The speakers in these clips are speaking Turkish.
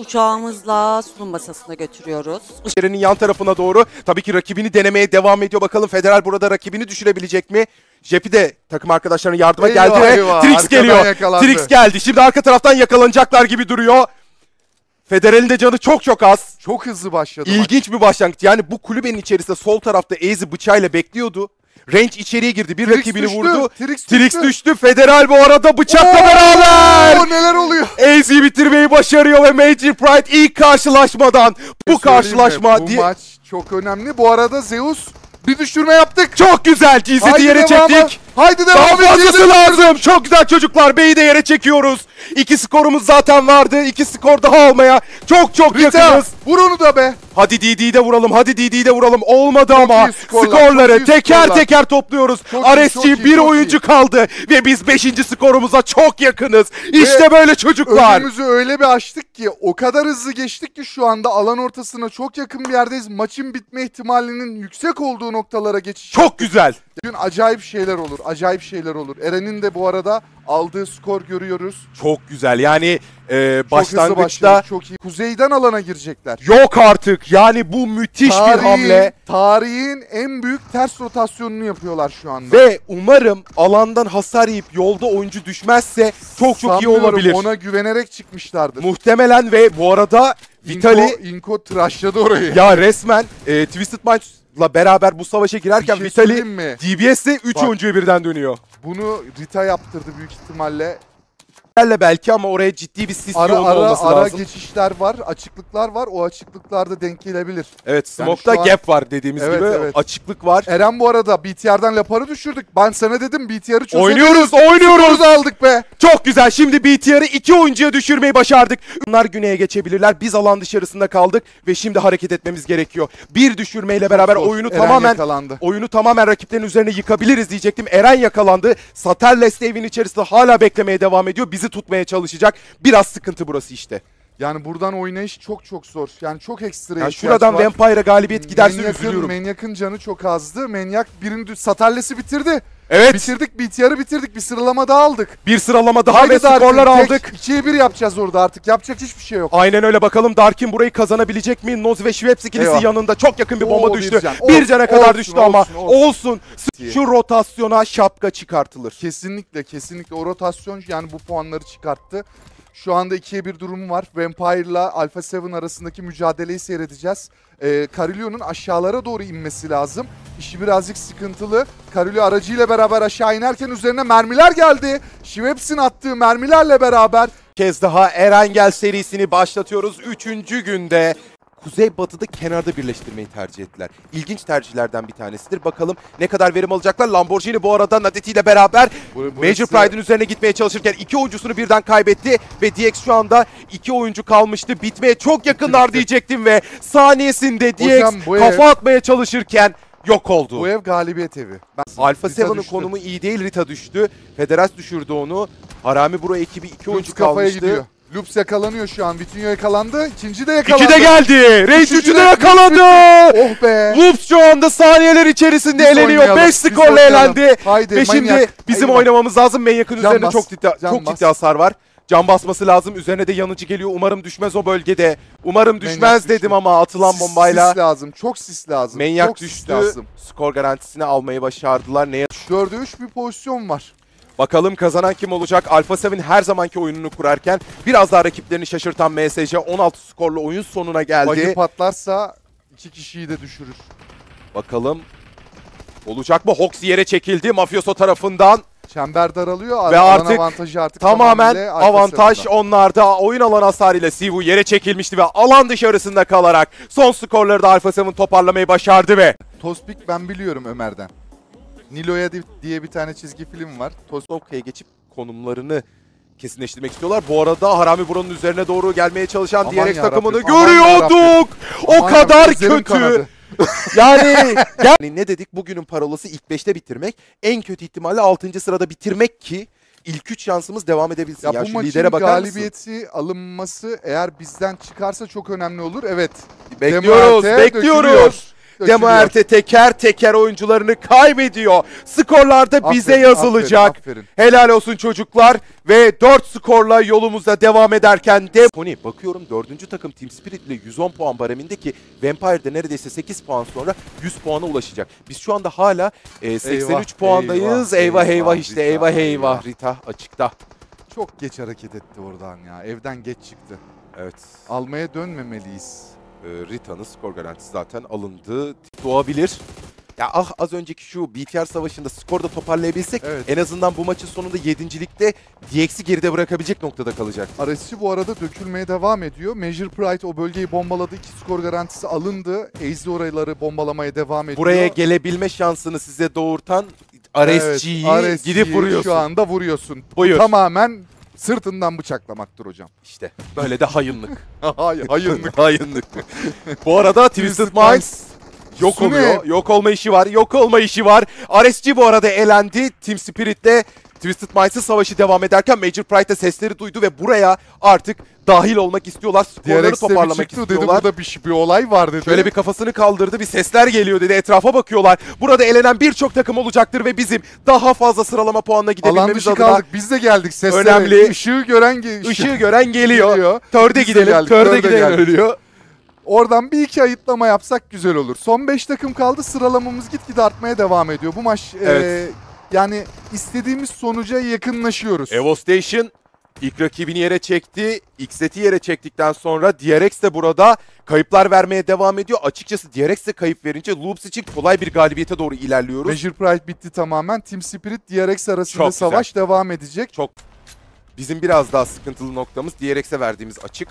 uçağımızla sunum masasına götürüyoruz. Uçağının yan tarafına doğru tabii ki rakibini denemeye devam ediyor. Bakalım Federer burada rakibini düşürebilecek mi? Jepi de takım arkadaşlarına yardıma geldi ve Trix geliyor. Trix geldi. Şimdi arka taraftan yakalanacaklar gibi duruyor. Federer'in de canı çok çok az. Çok hızlı başladı. İlginç bir başlangıç. Yani bu kulübenin içerisinde sol tarafta Aze'i bıçağıyla bekliyordu. Range içeriye girdi. Bir Trix rakibini düştü, vurdu. Trix düştü. Federer bu arada bıçakla beraber. Neler oluyor? Aze'i bitirmeyi başarıyor ve Major Pride ilk karşılaşmadan bu karşılaşma diye. Bu maç çok önemli. Bu arada Zeus bir düşürme yaptık. Çok güzel. Cinseti yere çektik. Haydi devam edelim. Daha fazlası lazım. Çok güzel çocuklar. B'yi de yere çekiyoruz. İki skorumuz zaten vardı. İki skor daha almaya çok çok yakınız. Vur onu da be. Hadi Didi'yi de vuralım. Hadi Didi'yi de vuralım. Olmadı ama skorları teker teker topluyoruz. RSG bir oyuncu kaldı ve biz 5. skorumuza çok yakınız. İşte böyle çocuklar. Önümüzü öyle bir açtık ki o kadar hızlı geçtik ki şu anda alan ortasına çok yakın bir yerdeyiz. Maçın bitme ihtimalinin yüksek olduğu noktalara geçiş. Çok güzel. Bugün acayip şeyler olur. Acayip şeyler olur. Eren'in de bu arada aldığı skor görüyoruz. Çok güzel. Yani başlangıçta çok iyi. Kuzeyden alana girecekler. Yok artık. Yani bu müthiş bir hamle. Tarihin en büyük ters rotasyonunu yapıyorlar şu anda. Ve umarım alandan hasar yiyip yolda oyuncu düşmezse çok iyi olabilir. Ona güvenerek çıkmışlardır. Muhtemelen ve bu arada Vitali... İnko tıraşladı orayı. Ya resmen Twisted Minds beraber bu savaşa girerken Vitali DBS'le 3 oyuncuyu birden dönüyor. Bunu Rita yaptırdı büyük ihtimalle. Belki ama oraya ciddi bir sis yoğunluğu olması lazım. Ara geçişler var, açıklıklar var. O açıklıklarda denk gelebilir. Evet, smoke'da yani gap var dediğimiz gibi. Evet. Açıklık var. Eren bu arada BTR'den Lapar'ı düşürdük. Ben sana dedim BTR'ı çözelim. Oynuyoruz. Aldık be. Çok güzel. Şimdi BTR'ı 2 oyuncuya düşürmeyi başardık. Bunlar güneye geçebilirler. Biz alan dışarısında kaldık ve şimdi hareket etmemiz gerekiyor. Bir düşürmeyle beraber oyunu tamamen rakiplerin üzerine yıkabiliriz diyecektim. Eren yakalandı. Satelles'te evin içerisinde hala beklemeye devam ediyor. Bizi tutmaya çalışacak. Biraz sıkıntı burası işte. Yani buradan oynayış çok çok zor. Yani çok ekstra ihtiyaç var. Şuradan Vampire'a galibiyet giderse üzülüyorum. Manyak'ın canı çok azdı. Manyak birini Satelles'i bitirdi. Evet. Bitirdik, BTR'ı bitirdik. Bir sıralama daha aldık. Bir sıralama daha ve skorlar aldık. 2'ye 1 yapacağız orada artık. Yapacak hiçbir şey yok. Aynen öyle. Bakalım Dark'in burayı kazanabilecek mi? Noz ve Schweppes ikilisi yanında. Çok yakın bir bomba düştü. Bir cana kadar düştü ama olsun. Şu rotasyona şapka çıkartılır. Kesinlikle, kesinlikle. O rotasyon yani bu puanları çıkarttı. Şu anda 2'ye 1 durumu var. Vampire'la Alpha 7 arasındaki mücadeleyi seyredeceğiz. Carillion'un aşağılara doğru inmesi lazım. İşi birazcık sıkıntılı. Carillon aracıyla beraber aşağı inerken üzerine mermiler geldi. Schweppes'in attığı mermilerle beraber kez daha Erangel serisini başlatıyoruz. 3. günde Kuzeybatı'da kenarda birleştirmeyi tercih ettiler. İlginç tercihlerden bir tanesidir. Bakalım ne kadar verim alacaklar. Lamborghini bu arada Nadeti ile beraber Major Pride'in üzerine gitmeye çalışırken 2 oyuncusunu birden kaybetti ve DX şu anda 2 oyuncu kalmıştı. Bitmeye çok yakınlar diyecektim ve saniyesinde DX kafa atmaya çalışırken yok oldu. Bu ev galibiyet evi. Alpha 7'nin konumu iyi değil. Rita düştü. Federas düşürdü onu. Harami Bro ekibi 2 oyuncu kalmıştı. Loops yakalanıyor şu an. Vitinho yakalandı. İkinci de yakalandı. 2 de geldi. Reis 3'ü de yakalandı. Oh be. Loops şu anda saniyeler içerisinde eleniyor. 5 skorla elendi. Haydi, ve şimdi bizim oynamamız lazım. Manyak'ın üzerinde çok ciddi hasar var. Can basması lazım. Üzerine de yanıcı geliyor. Umarım düşmez o bölgede. Umarım düşmez Manyak dedim ama atılan bombayla. Sis lazım. Çok sis lazım. Manyak düştü. Skor garantisini almayı başardılar. Neye? 4'e 3 bir pozisyon var. Bakalım kazanan kim olacak? Alpha 7 her zamanki oyununu kurarken biraz daha rakiplerini şaşırtan MSC 16 skorla oyun sonuna geldi. Bagi patlarsa 2 kişiyi de düşürür. Bakalım olacak mı? Hoxi yere çekildi Mafioso tarafından. Çember daralıyor ve artık tamamen avantaj onlarda. Oyun alan hasarıyla Sivu yere çekilmişti ve alan dışarısında kalarak son skorları da Alpha 7 toparlamayı başardı ve... Tospik ben biliyorum Ömer'den. Nilo'ya diye bir tane çizgi film var. Tosovka'ya geçip konumlarını kesinleştirmek istiyorlar. Bu arada Harami Buran'ın üzerine doğru gelmeye çalışan DRX takımını görüyorduk. O kadar kötü. yani ne dedik? Bugünün parolası ilk 5'te bitirmek. En kötü ihtimalle 6. sırada bitirmek ki ilk 3 şansımız devam edebilsin. Ya bu maçın galibiyeti alınması eğer bizden çıkarsa çok önemli olur. Evet. Bekliyoruz. Demerte teker teker oyuncularını kaybediyor. Skorlarda aferin, bize yazılacak. Aferin, aferin. Helal olsun çocuklar. Ve 4 skorla yolumuza devam ederken de... Tony, bakıyorum 4. takım Team Spirit ile 110 puan baremindeki Vampire'de neredeyse 8 puan sonra 100 puana ulaşacak. Biz şu anda hala 83 eyvah, puandayız. Eyvah eyvah, eyvah işte Rita, eyvah. Rita açıkta. Çok geç hareket etti oradan ya. Evden geç çıktı. Evet. Almaya dönmemeliyiz. Rita'nın skor garantisi zaten alındı. Doğabilir. Ya ah, az önceki şu BTR savaşında skorda toparlayabilsek, evet, en azından bu maçın sonunda 7.likte DX'i geride bırakabilecek noktada kalacak. RSG bu arada dökülmeye devam ediyor. Major Pride o bölgeyi bombaladı. 2 skor garantisi alındı. Aze orayları bombalamaya devam ediyor. Buraya gelebilme şansını size doğurtan RSG'yi, evet, gidip vuruyorsun. Şu anda vuruyorsun. Buyur. Tamamen sırtından bıçaklamaktır hocam. İşte böyle de hayınlık. Hayınlık. Hayınlık. Bu arada Twisted Minds yok Sune oluyor. Yok olma işi var. Yok olma işi var. RSG bu arada elendi. Team Spirit'le Twisted Minds'ın savaşı devam ederken Major Pride'de sesleri duydu ve buraya artık dahil olmak istiyorlar. Skorları toparlamak istiyorlar. Burada bir olay var dedi. Şöyle bir kafasını kaldırdı, bir sesler geliyor dedi. Etrafa bakıyorlar. Burada elenen birçok takım olacaktır ve bizim daha fazla sıralama puanına gidebilmemiz adına... Alan dışı kaldık. Biz de geldik seslere. Önemli. Işığı gören geliyor. Törde gidelim. Törde gidelim. Ölüyor. Oradan bir iki ayıtlama yapsak güzel olur. Son 5 takım kaldı. Sıralamamız gitgide artmaya devam ediyor. Bu maç... Evet. Yani istediğimiz sonuca yakınlaşıyoruz. Evo Station ilk rakibini yere çekti. XZ'i yere çektikten sonra DRX de burada kayıplar vermeye devam ediyor. Açıkçası DRX de kayıp verince Loops için kolay bir galibiyete doğru ilerliyoruz. Major Pride bitti tamamen. Team Spirit DRX arasında çok savaş güzel devam edecek. Çok. Bizim biraz daha sıkıntılı noktamız DRX'e verdiğimiz açık.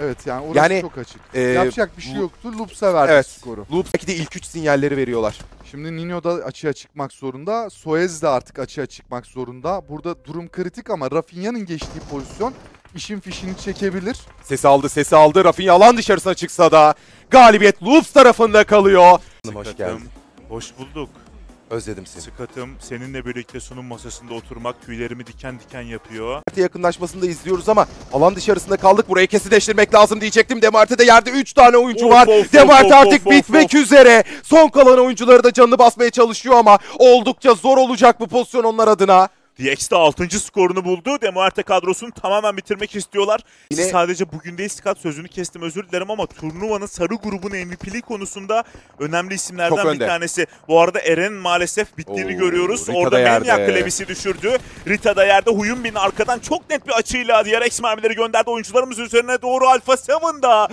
Evet, yani orası yani, çok açık. Yapacak bir şey yoktu. Loops'a verdi, evet, skoru. Loops belki de ilk 3 sinyalleri veriyorlar. Şimdi Nino da açığa çıkmak zorunda. Soez de artık açığa çıkmak zorunda. Burada durum kritik ama Rafinha'nın geçtiği pozisyon işin fişini çekebilir. Sesi aldı. Rafinha alan dışarısına çıksa da galibiyet Loops tarafında kalıyor. Sıkatım, hoş geldin. Hoş bulduk. Özledim seni. Sıkatım, seninle birlikte sunum masasında oturmak tüylerimi diken diken yapıyor. Yakınlaşmasını da izliyoruz ama alan dışarısında kaldık. Burayı kesileştirmek lazım diyecektim. Demarte'de yerde 3 tane oyuncu var. Demarte artık bitmek üzere. Son kalan oyuncuları da canını basmaya çalışıyor ama oldukça zor olacak bu pozisyon onlar adına. DX de 6. skorunu buldu. Demarte kadrosunu tamamen bitirmek istiyorlar. Yine... Sadece bugün değil Scott, sözünü kestim, özür dilerim ama turnuvanın sarı grubunun MVP'liği konusunda önemli isimlerden bir tanesi. Bu arada Eren maalesef bittiğini görüyoruz. Rita orada Maniac klevisi düşürdü. Rita da yerde. Huyunbin'in arkadan çok net bir açıyla diğer mermileri gönderdi oyuncularımız üzerine doğru. Alpha 7'da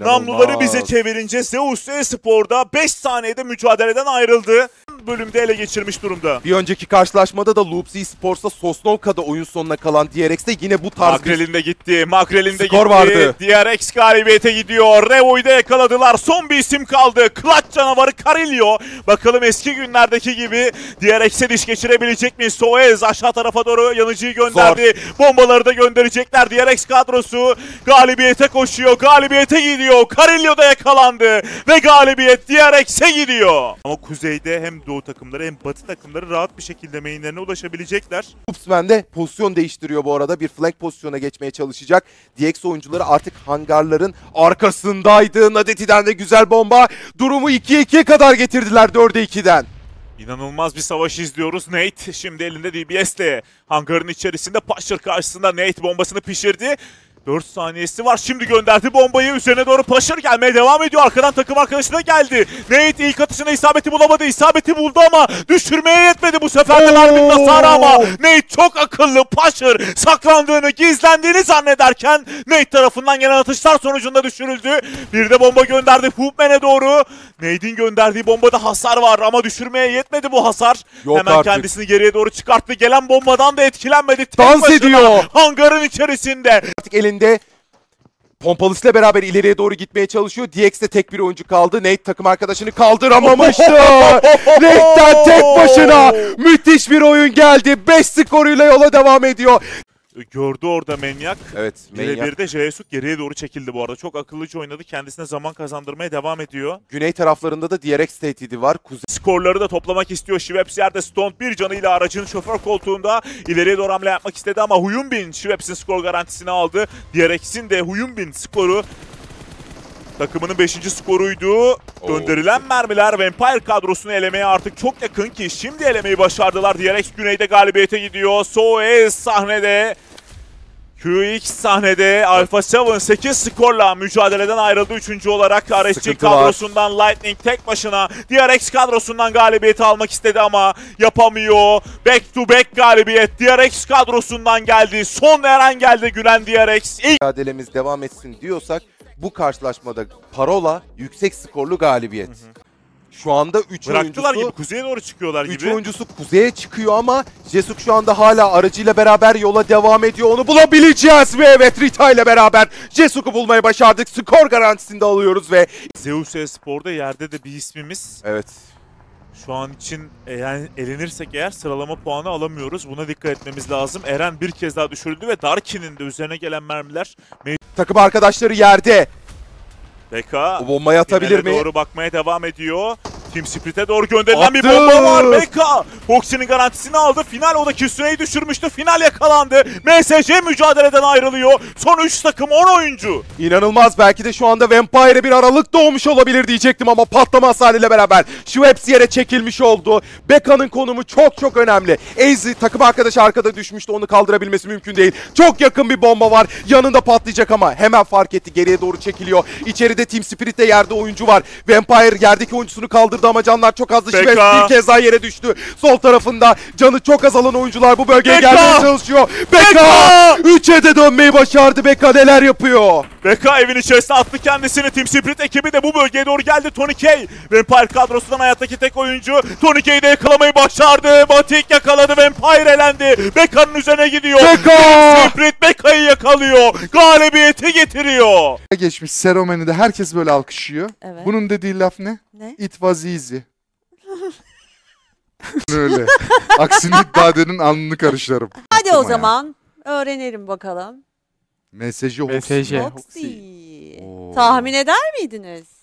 namluları bize çevirince Zeus Espor'da 5 saniyede mücadeleden ayrıldı. Bölümde ele geçirmiş durumda. Bir önceki karşılaşmada da Loops Esports'ta Sosnovka'da oyun sonuna kalan DRX'de yine bu tarz Makrelinde gitti. Makrelinde skor gitti. Vardı. DRX galibiyete gidiyor. Revo'yu da yakaladılar. Son bir isim kaldı. Clutch canavarı Carilio. Bakalım eski günlerdeki gibi DRX'e diş geçirebilecek mi? Soez aşağı tarafa doğru yanıcıyı gönderdi. Zor. Bombaları da gönderecekler. DRX kadrosu galibiyete koşuyor. Galibiyete gidiyor. Carilio da yakalandı. Ve galibiyet DRX'e gidiyor. Ama kuzeyde hem Doğu takımları hem Batı takımları rahat bir şekilde mainlerine ulaşabilecekler. Upsman de pozisyon değiştiriyor bu arada. Bir flank pozisyona geçmeye çalışacak. DX oyuncuları artık hangarların arkasındaydı. Nadeti'den de güzel bomba. Durumu 2-2'ye kadar getirdiler 4'e 2'den. İnanılmaz bir savaş izliyoruz. Nate şimdi elinde DBS'le hangarın içerisinde. Paşır karşısında Nate bombasını pişirdi. 4 saniyesi var. Şimdi gönderdi bombayı. Üzerine doğru Paşır gelmeye devam ediyor. Arkadan takım arkadaşına geldi. Nate ilk atışına isabeti bulamadı. İsabeti buldu ama düşürmeye yetmedi bu sefer de Larmin'in hasarı ama Nate çok akıllı. Paşır saklandığını, gizlendiğini zannederken Nate tarafından gelen atışlar sonucunda düşürüldü. Bir de bomba gönderdi Hoopman'e doğru. Nate'in gönderdiği bombada hasar var ama düşürmeye yetmedi bu hasar. Yok hemen artık. Kendisini geriye doğru çıkarttı. Gelen bombadan da etkilenmedi. Tek dans ediyor. Hangarın içerisinde. Artık elinde Pompalıs'la beraber ileriye doğru gitmeye çalışıyor. DX'de tek bir oyuncu kaldı. Nate takım arkadaşını kaldıramamıştı. Nate'den tek başına müthiş bir oyun geldi. 5 skoruyla yola devam ediyor. Gördü orada Maniac. Evet, Maniac. Bir de Jesuk geriye doğru çekildi bu arada. Çok akıllıca oynadı. Kendisine zaman kazandırmaya devam ediyor. Güney taraflarında da DRX tehdidi var. Skorları da toplamak istiyor. Schweppes yerde. Stone bir canıyla aracın şoför koltuğunda ileriye doğru hamle yapmak istedi ama Huyunbin Schweppes'in skor garantisini aldı. DRX'in de Huyunbin skoru Takımının 5. skoruydu. Gönderilen mermiler Vampire kadrosunu elemeye artık çok yakın ki şimdi elemeyi başardılar. DRX güneyde galibiyete gidiyor. SoS sahnede. QX sahnede. Alpha 7 8 skorla mücadeleden ayrıldı. 3. olarak RSG kadrosundan Lightning tek başına DRX kadrosundan galibiyeti almak istedi ama yapamıyor. Back to back galibiyet DRX kadrosundan geldi. Son veren geldi gülen DRX. Mücadelemiz devam etsin diyorsak bu karşılaşmada parola yüksek skorlu galibiyet. Hı hı. Şu anda 3 oyuncusu kuzeye doğru çıkıyorlar gibi. 3 oyuncusu kuzeye çıkıyor ama Jesuk şu anda hala aracıyla beraber yola devam ediyor. Onu bulabileceğiz ve evet Rita ile beraber Jesuk'u bulmayı başardık. Skor garantisini de alıyoruz ve Zeus Espor'da yerde de bir ismimiz. Evet. Şu an için yani elenirsek eğer sıralama puanı alamıyoruz. Buna dikkat etmemiz lazım. Eren bir kez daha düşürüldü ve Darkin'in de üzerine gelen mermiler. Takım arkadaşları yerde. Beka bombayı atabilir mi? Doğru bakmaya devam ediyor. Team Spirit'e doğru gönderilen bir bomba var. Beka Foxy'nin garantisini aldı. Final odaki süreyi düşürmüştü. Final yakalandı. MSC mücadeleden ayrılıyor. Son 3 takım 10 oyuncu. İnanılmaz. Belki de şu anda Vampire'e bir aralık doğmuş olabilir diyecektim ama patlama hasarıyla beraber Schweppes yere çekilmiş oldu. Beka'nın konumu çok önemli. Azy takım arkadaşı arkada düşmüştü. Onu kaldırabilmesi mümkün değil. Çok yakın bir bomba var. Yanında patlayacak ama hemen fark etti. Geriye doğru çekiliyor. İçeride Team Spirit'te yerde oyuncu var. Vampire yerdeki oyuncusunu kaldırdı ama canlar çok azdı. Schweppes bir kez daha yere düştü. Sol tarafında canı çok azalan oyuncular bu bölgeye gelmeye çalışıyor. Beka! 3'e de dönmeyi başardı. Beka neler yapıyor? Beka evin içerisine attı kendisini. Team Spirit ekibi de bu bölgeye doğru geldi. Tony K. Vampire kadrosundan hayattaki tek oyuncu. Tony K'yi de yakalamayı başardı. Matik yakaladı. Vampire elendi. Beka'nın üzerine gidiyor. Beka! Team Spirit Beka'yı yakalıyor. Galibiyeti getiriyor. Geçmiş Seromen'de herkes böyle alkışlıyor. Evet. Bunun dediği laf ne? Ne? It was easy. Öyle. Aksini iddiadenin alnını karışlarım. Hadi o zaman öğrenelim bakalım. Mesajı Hoxy. Tahmin eder miydiniz?